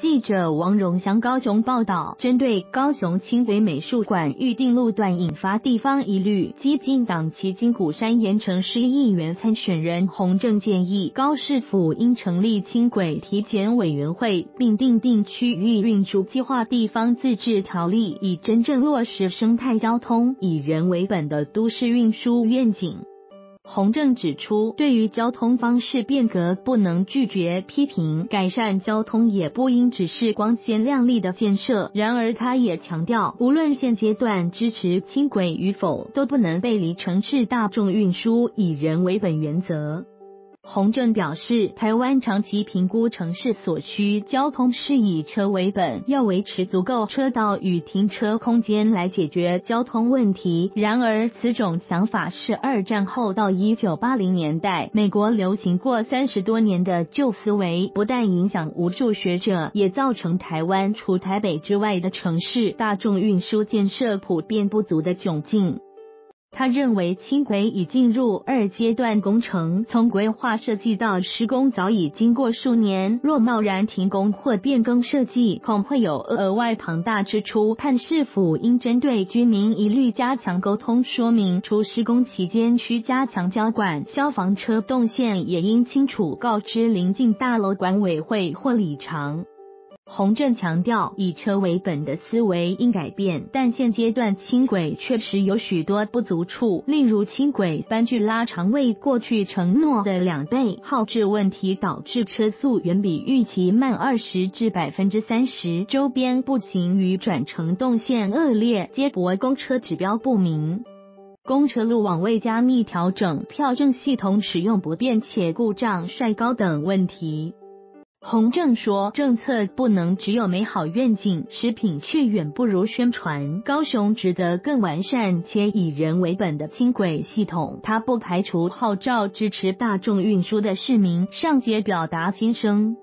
记者王荣祥高雄报道，针对高雄轻轨美术馆预定路段引发地方疑虑，激进党旗筋鼓山盐城市议员参选人洪正建议，高市府应成立轻轨体检委员会，并订定区域运输计划地方自治条例，以真正落实生态交通、以人为本的都市运输愿景。洪正指出，对于交通方式变革，不能拒绝批评，改善交通也不应只是光鲜亮丽的建设。然而，他也强调，无论现阶段支持轻轨与否，都不能背离城市大众运输以人为本原则。洪正表示，台湾长期评估城市所需交通是以车为本，要维持足够车道与停车空间来解决交通问题。然而，此种想法是二战后到1980年代美国流行过30多年的旧思维，不但影响无数学者，也造成台湾除台北之外的城市大众运输建设普遍不足的窘境。他认为轻轨已进入2阶段工程，从规划设计到施工早已经过数年，若贸然停工或变更设计，恐会有额外庞大支出。看市府应针对居民疑虑加强沟通说明，除施工期间需加强交管，消防车动线也应清楚告知邻近大楼管委会或里长。洪正强调，以车为本的思维应改变，但现阶段轻轨确实有许多不足处，例如轻轨班距拉长为过去承诺的2倍，耗制问题导致车速远比预期慢20%至30%，周边步行与转乘动线恶劣，接驳公车指标不明。公车路网未加密调整，票证系统使用不便且故障率高等问题。洪正说，政策不能只有美好愿景，实品却远不如宣传。高雄值得更完善且以人为本的轻轨系统。他不排除号召支持大众运输的市民上街表达心声。